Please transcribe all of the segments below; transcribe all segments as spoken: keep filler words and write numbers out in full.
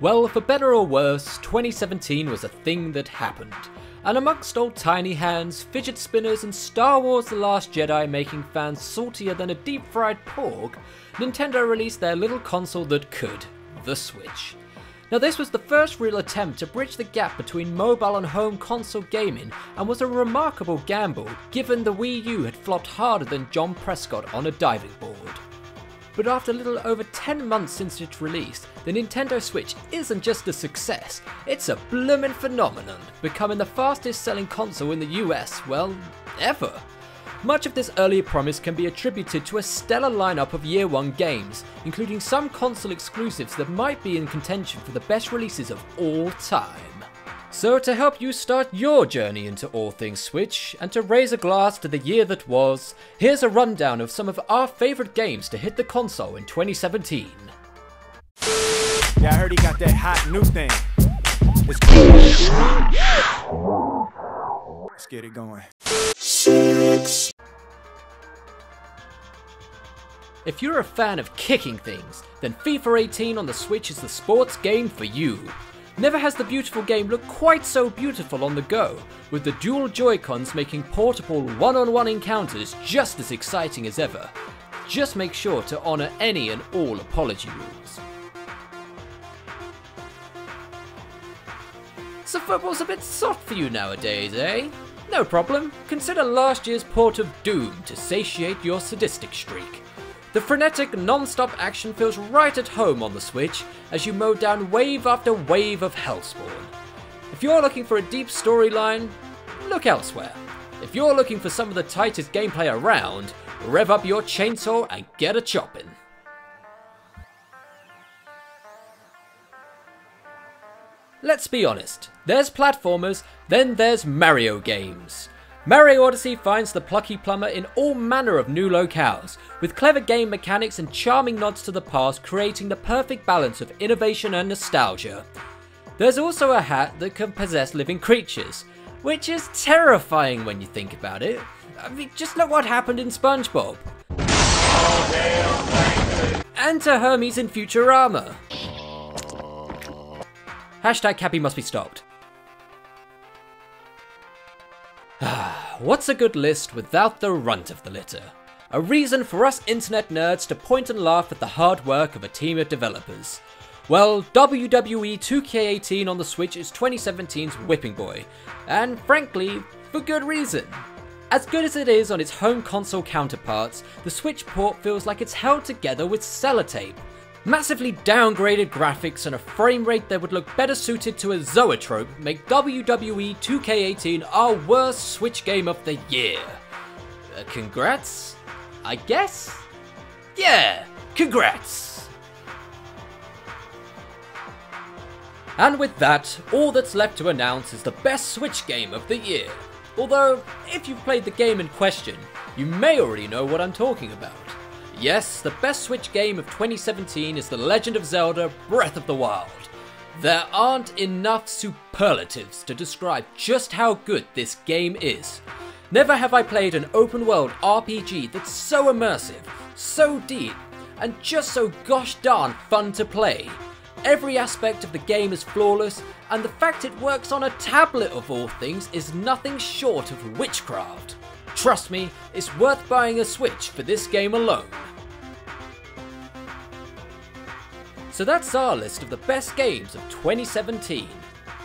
Well, for better or worse, twenty seventeen was a thing that happened. And amongst old tiny hands, fidget spinners and Star Wars The Last Jedi making fans saltier than a deep-fried pork, Nintendo released their little console that could, the Switch. Now this was the first real attempt to bridge the gap between mobile and home console gaming and was a remarkable gamble given the Wii U had flopped harder than John Prescott on a diving board. But after a little over ten months since its release, the Nintendo Switch isn't just a success, it's a bloomin' phenomenon, becoming the fastest selling console in the U S, well, ever. Much of this earlier promise can be attributed to a stellar lineup of year one games, including some console exclusives that might be in contention for the best releases of all time. So to help you start your journey into all things Switch, and to raise a glass to the year that was, here's a rundown of some of our favourite games to hit the console in twenty seventeen. Yeah, I heard he got that hot new thing. It's cool. Let's get it going. If you're a fan of kicking things, then FIFA eighteen on the Switch is the sports game for you. Never has the beautiful game looked quite so beautiful on the go, with the dual Joy-Cons making portable one-on-one encounters just as exciting as ever. Just make sure to honour any and all apology rules. So football's a bit soft for you nowadays, eh? No problem, consider last year's Port of Doom to satiate your sadistic streak. The frenetic, non-stop action feels right at home on the Switch as you mow down wave after wave of Hellspawn. If you're looking for a deep storyline, look elsewhere. If you're looking for some of the tightest gameplay around, rev up your chainsaw and get a choppin'. Let's be honest, there's platformers, then there's Mario games. Mario Odyssey finds the plucky plumber in all manner of new locales, with clever game mechanics and charming nods to the past creating the perfect balance of innovation and nostalgia. There's also a hat that can possess living creatures, which is terrifying when you think about it. I mean, just look what happened in SpongeBob. And to Hermes in Futurama. Hashtag Cappy must be stopped. What's a good list without the runt of the litter? A reason for us internet nerds to point and laugh at the hard work of a team of developers. Well, W W E two K eighteen on the Switch is twenty seventeen's whipping boy, and frankly, for good reason. As good as it is on its home console counterparts, the Switch port feels like it's held together with sellotape. Massively downgraded graphics and a frame rate that would look better suited to a zoetrope make W W E two K eighteen our worst Switch game of the year. Uh, congrats? I guess? Yeah, congrats! And with that, all that's left to announce is the best Switch game of the year. Although, if you've played the game in question, you may already know what I'm talking about. Yes, the best Switch game of twenty seventeen is The Legend of Zelda: Breath of the Wild. There aren't enough superlatives to describe just how good this game is. Never have I played an open-world R P G that's so immersive, so deep, and just so gosh darn fun to play. Every aspect of the game is flawless, and the fact it works on a tablet of all things is nothing short of witchcraft. Trust me, it's worth buying a Switch for this game alone. So that's our list of the best games of twenty seventeen.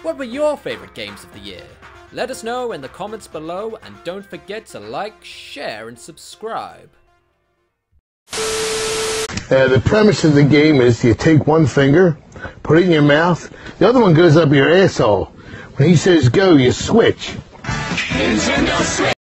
What were your favourite games of the year? Let us know in the comments below and don't forget to like, share and subscribe. Uh, the premise of the game is you take one finger, put it in your mouth, the other one goes up your asshole. When he says go, you switch. Nintendo Switch.